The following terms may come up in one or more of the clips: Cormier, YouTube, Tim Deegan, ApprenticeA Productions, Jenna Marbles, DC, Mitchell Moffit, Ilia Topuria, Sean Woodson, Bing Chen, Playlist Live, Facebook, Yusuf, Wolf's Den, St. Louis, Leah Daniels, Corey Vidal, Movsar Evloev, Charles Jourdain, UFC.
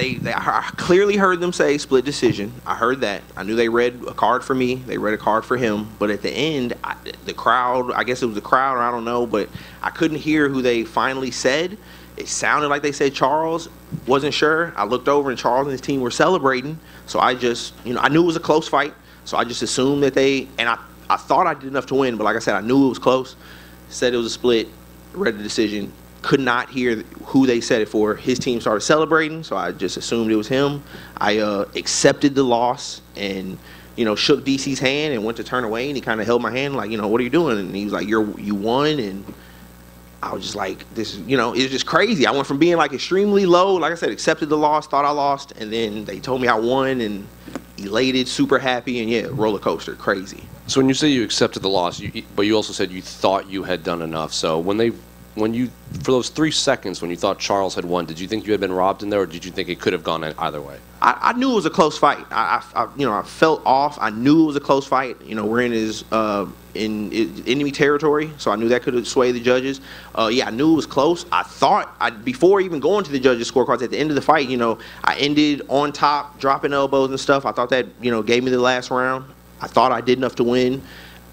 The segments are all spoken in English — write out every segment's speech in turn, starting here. I clearly heard them say split decision. I heard that. I knew they read a card for me. They read a card for him. But at the end, the crowd, I guess it was the crowd, or I don't know, but I couldn't hear who they finally said. It sounded like they said Charles. Wasn't sure. I looked over, and Charles and his team were celebrating. So I just, you know, I knew it was a close fight. So I just assumed that they, and I thought I did enough to win. But like I said, I knew it was close. Said it was a split. Read the decision. Could not hear who they said it for. His team started celebrating, so I just assumed it was him. I accepted the loss and, you know, shook DC's hand and went to turn away, and he kind of held my hand like, you know, what are you doing? And he was like, you won. And I was just like, this, you know, it's just crazy. I went from being like extremely low, like I said, accepted the loss, thought I lost, and then they told me I won and elated, super happy, and yeah, roller coaster, crazy. So when you say you accepted the loss, but you also said you thought you had done enough. So for those 3 seconds when you thought Charles had won, did you think you had been robbed in there, or did you think it could have gone either way? I knew it was a close fight. I felt off. I knew it was a close fight. You know, we're in enemy territory, so I knew that could have swayed the judges. Yeah, I knew it was close. I thought, before even going to the judges' scorecards at the end of the fight, you know, I ended on top, dropping elbows and stuff. I thought that, you know, gave me the last round. I thought I did enough to win.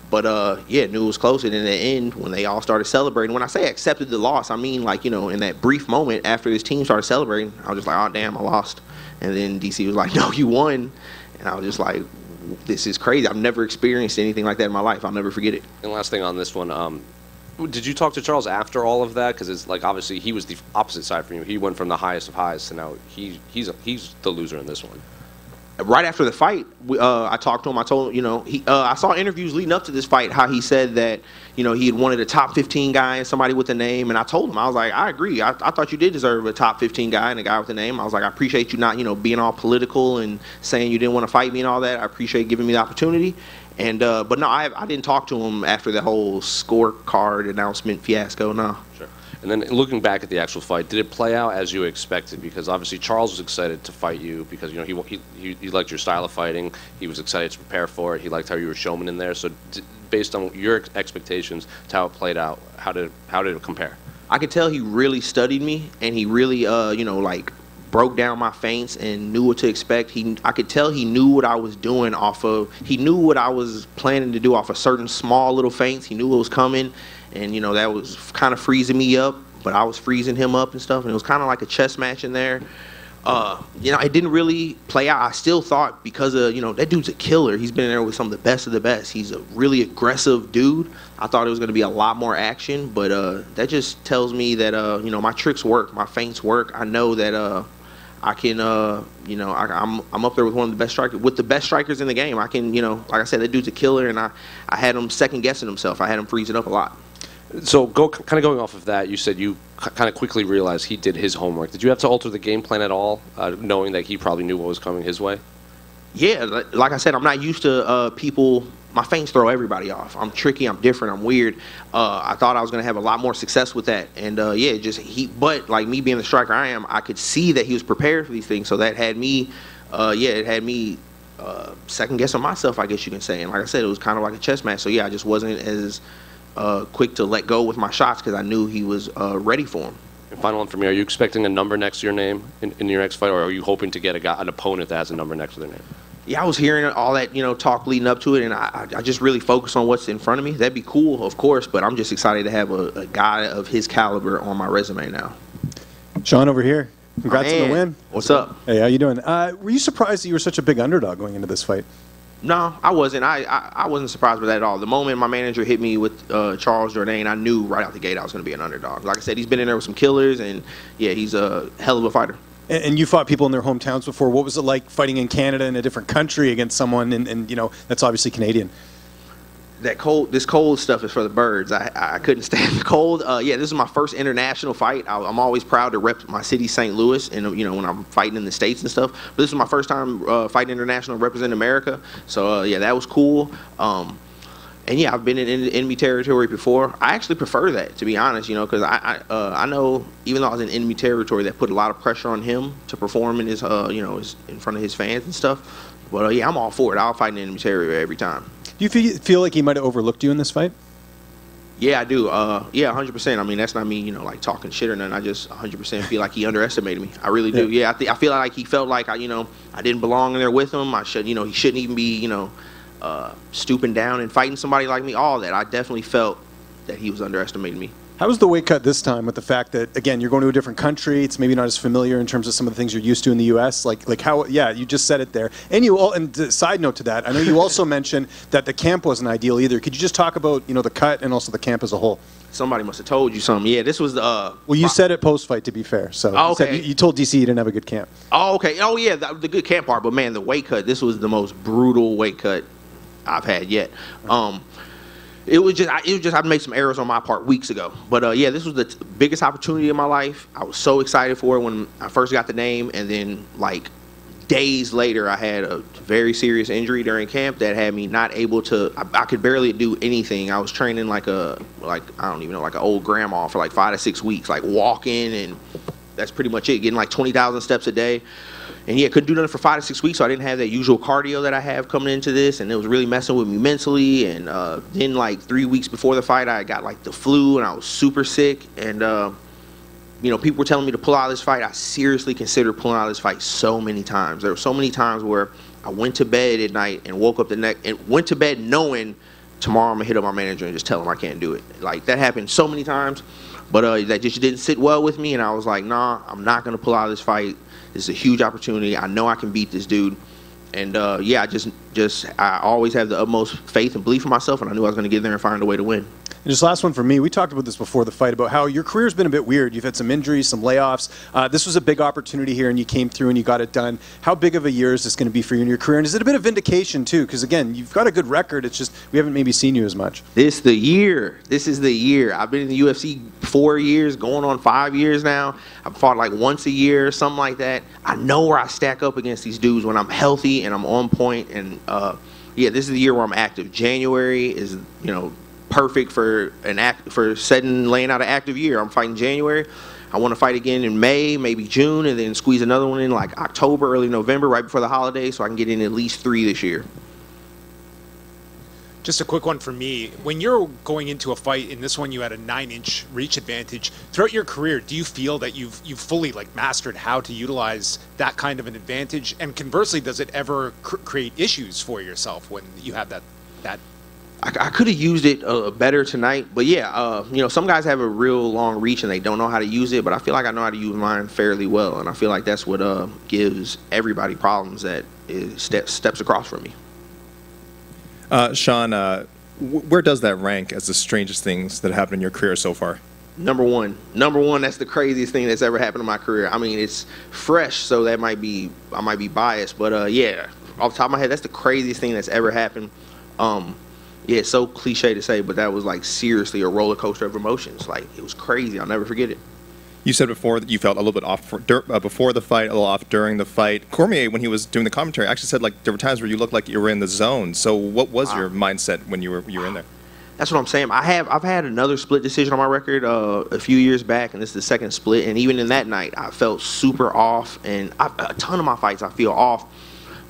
But, yeah, knew it was close. And in the end, when they all started celebrating, when I say accepted the loss, I mean, like, you know, in that brief moment after this team started celebrating, I was just like, oh, damn, I lost. And then DC was like, no, you won. And I was just like, this is crazy. I've never experienced anything like that in my life. I'll never forget it. And last thing on this one, did you talk to Charles after all of that? Because it's like, obviously, he was the opposite side from you. He went from the highest of highs to now he's the loser in this one. Right after the fight, I talked to him. I told him, you know, I saw interviews leading up to this fight how he said that, you know, he had wanted a top 15 guy and somebody with a name. And I told him, I was like, I agree. I thought you did deserve a top 15 guy and a guy with a name. I was like, I appreciate you not, you know, being all political and saying you didn't want to fight me and all that. I appreciate giving me the opportunity. And but no, I didn't talk to him after the whole scorecard announcement fiasco. No. Sure. And then looking back at the actual fight, did it play out as you expected? Because obviously Charles was excited to fight you because, you know, he liked your style of fighting. He was excited to prepare for it. He liked how you were showman in there. So based on your expectations to how it played out, how did it compare? I could tell he really studied me, and he really, you know, like broke down my feints and knew what to expect. I could tell he knew what I was doing off of. He knew what I was planning to do off of certain small little feints. He knew what was coming. And, you know, that was kind of freezing me up, but I was freezing him up and stuff. And it was kind of like a chess match in there. You know, it didn't really play out. I still thought because, you know, that dude's a killer. He's been in there with some of the best. He's a really aggressive dude. I thought it was going to be a lot more action. But that just tells me that, you know, my tricks work. My feints work. I know that I can, you know, I'm up there with the best strikers in the game. I can, you know, like I said, that dude's a killer. And I had him second-guessing himself. I had him freezing up a lot. So kind of going off of that, you said you kind of quickly realized he did his homework. Did you have to alter the game plan at all, knowing that he probably knew what was coming his way? Yeah, like I said, I'm not used to people. My feints throw everybody off. I'm tricky. I'm different. I'm weird. I thought I was going to have a lot more success with that. And, yeah, but like me being the striker I am, I could see that he was prepared for these things. So that had me, yeah, it had me second-guessing myself, I guess you can say. And like I said, it was kind of like a chess match. So, yeah, I just wasn't as quick to let go with my shots because I knew he was ready for him. And final one for me, are you expecting a number next to your name in your next fight, or are you hoping to get an opponent that has a number next to their name? Yeah, I was hearing all that, you know, talk leading up to it, and I just really focus on what's in front of me. That'd be cool, of course, but I'm just excited to have a guy of his caliber on my resume now. Sean over here. Congrats on the win. What's up? Hey, how you doing? Were you surprised that you were such a big underdog going into this fight? No, I wasn't. I wasn't surprised by that at all. The moment my manager hit me with Charles Jourdain, I knew right out the gate I was going to be an underdog. Like I said, he's been in there with some killers, and, yeah, he's a hell of a fighter. And you fought people in their hometowns before. What was it like fighting in Canada in a different country against someone, and you know, that's obviously Canadian? This cold stuff is for the birds. I couldn't stand the cold. Yeah, this is my first international fight. I'm always proud to rep my city, St. Louis, and you know, when I'm fighting in the States and stuff. But this is my first time fighting international, representing America. So yeah, that was cool. And yeah, I've been in enemy territory before. I actually prefer that, to be honest, you know, because I know even though I was in enemy territory, that put a lot of pressure on him to perform in his you know, in front of his fans and stuff. But yeah, I'm all for it. I'll fight in enemy territory every time. Do you feel like he might have overlooked you in this fight? Yeah, I do. Yeah, 100%. I mean, that's not me, you know, like talking shit or nothing. I just 100% feel like he underestimated me. I really do. Yeah, I feel like he felt like I, you know, I didn't belong in there with him. I shouldn't, you know, he shouldn't even be, you know, stooping down and fighting somebody like me. All that. I definitely felt that he was underestimating me. How was the weight cut this time, with the fact that, again, you're going to a different country? It's maybe not as familiar in terms of some of the things you're used to in the U.S. Like how, yeah, you just said it there. And you all, and side note to that, I know you also mentioned that the camp wasn't ideal either. Could you just talk about, you know, the cut and also the camp as a whole? Somebody must have told you something. Yeah, this was the... well, you said it post-fight, to be fair. So oh, okay. You told DC you didn't have a good camp. Oh, okay. Oh, yeah, the good camp part. But, man, the weight cut, this was the most brutal weight cut I've had yet. It was just I made some errors on my part weeks ago, but yeah, this was the biggest opportunity in my life. I was so excited for it when I first got the name, and then like days later, I had a very serious injury during camp that had me not able to. I could barely do anything. I was training like a I don't even know, like an old grandma for like 5 to 6 weeks, like walking, and that's pretty much it. Getting like 20,000 steps a day. And yeah, couldn't do nothing for 5 to 6 weeks, so I didn't have that usual cardio that I have coming into this, and it was really messing with me mentally. And then like 3 weeks before the fight, I got like the flu, and I was super sick. And you know, people were telling me to pull out of this fight. I seriously considered pulling out of this fight so many times. There were so many times where I went to bed at night and woke up the next, and went to bed knowing tomorrow I'm gonna hit up my manager and just tell him I can't do it. Like that happened so many times, but that just didn't sit well with me. And I was like, nah, I'm not gonna pull out of this fight. It's a huge opportunity. I know I can beat this dude. And, yeah, I always have the utmost faith and belief in myself, and I knew I was going to get there and find a way to win. And just last one for me. We talked about this before the fight, about how your career's been a bit weird. You've had some injuries, some layoffs. This was a big opportunity here, and you came through and you got it done. How big of a year is this going to be for you in your career? And is it a bit of vindication, too? Because, again, you've got a good record. It's just we haven't maybe seen you as much. This the year. This is the year. I've been in the UFC 4 years, going on 5 years now. I've fought like once a year, something like that. I know where I stack up against these dudes when I'm healthy and I'm on point, and yeah, this is the year where I'm active. January is, you know, perfect for laying out an active year. I'm fighting January. I want to fight again in May, maybe June, and then squeeze another one in like October, early November, right before the holidays, so I can get in at least 3 this year. Just a quick one for me. When you're going into a fight, in this one you had a 9-inch reach advantage. Throughout your career, do you feel that you've fully like mastered how to utilize that kind of an advantage? And conversely, does it ever create issues for yourself when you have that? I could have used it better tonight, but yeah, you know, some guys have a real long reach and they don't know how to use it, but I feel like I know how to use mine fairly well, and I feel like that's what gives everybody problems that is steps across from me. Sean, where does that rank as the strangest things that happened in your career so far? Number one, that's the craziest thing that's ever happened in my career. I mean, it's fresh, so that might be, I might be biased, but yeah, off the top of my head, that's the craziest thing that's ever happened. Yeah, it's so cliche to say, but that was like seriously a roller coaster of emotions. Like, it was crazy. I'll never forget it. You said before that you felt a little bit off before the fight, a little off during the fight. Cormier, when he was doing the commentary, actually said like there were times where you looked like you were in the zone. So what was your mindset when you were in there? That's what I'm saying. I've had another split decision on my record a few years back, and this is the second split. And even in that night, I felt super off. And a ton of my fights, I feel off.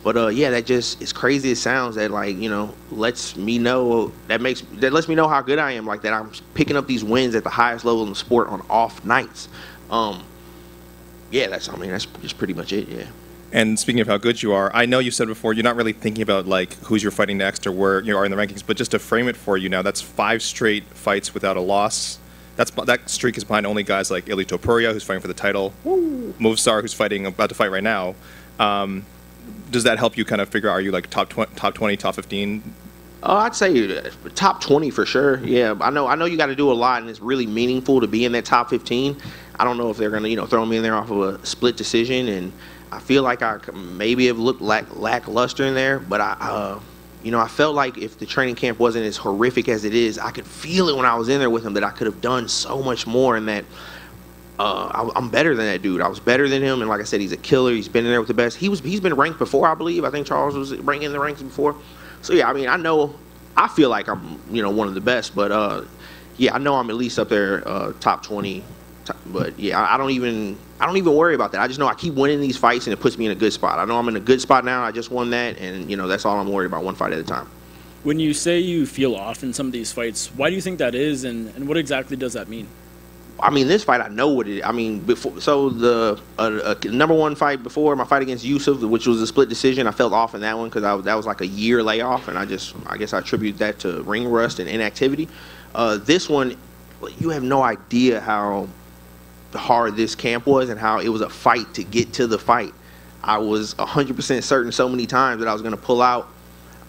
But yeah, that just, as crazy as it sounds, that like, you know, lets me know how good I am, like that I'm picking up these wins at the highest level in the sport on off nights. Yeah, that's just pretty much it, yeah. And speaking of how good you are, I know you said before you're not really thinking about like who's you're fighting next or where you are in the rankings, but just to frame it for you now, that's 5 straight fights without a loss. That streak is behind only guys like Ilia Topuria, who's fighting for the title, Movsar, who's about to fight right now. Does that help you kind of figure out, are you like top 20, top 15? I'd say top 20 for sure. Yeah, I know you got to do a lot, and it's really meaningful to be in that top 15. I don't know if they're gonna, you know, throw me in there off of a split decision, and I feel like I maybe have looked lackluster in there. But you know, I felt like if the training camp wasn't as horrific as it is, I could feel it when I was in there with him that I could have done so much more, and that I'm better than that dude. I was better than him, and like I said, he's a killer. He's been in there with the best. He's been ranked before, I believe. I think Charles was ranked in the rankings before. So yeah, I mean, I feel like I'm, you know, one of the best, but yeah, I know I'm at least up there, top 20. But yeah, I don't even worry about that. I just know I keep winning these fights, and it puts me in a good spot. I know I'm in a good spot now. I just won that, and you know, that's all I'm worried about, one fight at a time. When you say you feel off in some of these fights, why do you think that is, and what exactly does that mean? I mean, this fight, I know what it is. I mean, before, so the number one fight before, my fight against Yusuf, which was a split decision, I felt off in that one because that was like a year layoff, and I guess I attribute that to ring rust and inactivity. This one, you have no idea how hard this camp was and how it was a fight to get to the fight. I was 100% certain so many times that I was going to pull out.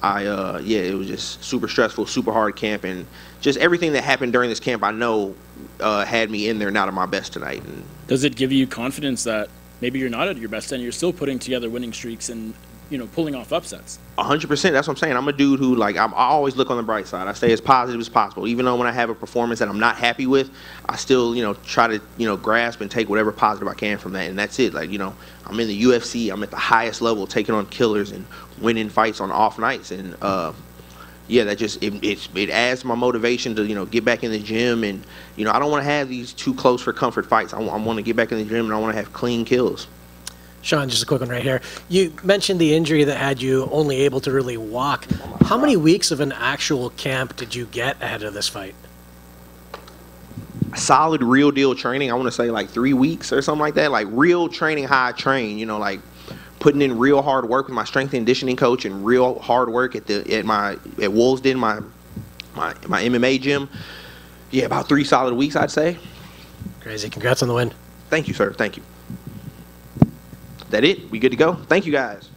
Yeah, it was just super stressful, super hard camp, and just everything that happened during this camp, I know had me in there not at my best tonight. And does it give you confidence that maybe you're not at your best and you're still putting together winning streaks and, you know, pulling off upsets? 100%. That's what I'm saying. I'm a dude who, like, I always look on the bright side. I stay as positive as possible. Even though when I have a performance that I'm not happy with, I still, you know, try to, you know, grasp and take whatever positive I can from that. And that's it. Like, you know, I'm in the UFC. I'm at the highest level, taking on killers and winning fights on off nights. And, yeah, that just it adds my motivation to, you know, get back in the gym. And, you know, I don't want to have these too close for comfort fights. I want to get back in the gym and I want to have clean kills. Sean, just a quick one right here. You mentioned the injury that had you only able to really walk. How many weeks of an actual camp did you get ahead of this fight? Solid real deal training. I want to say like 3 weeks or something like that. Like real training, how I train, you know, like putting in real hard work with my strength and conditioning coach and real hard work at Wolf's Den, my MMA gym. Yeah, about 3 solid weeks, I'd say. Crazy. Congrats on the win. Thank you, sir. Thank you. That it? We good to go? Thank you guys.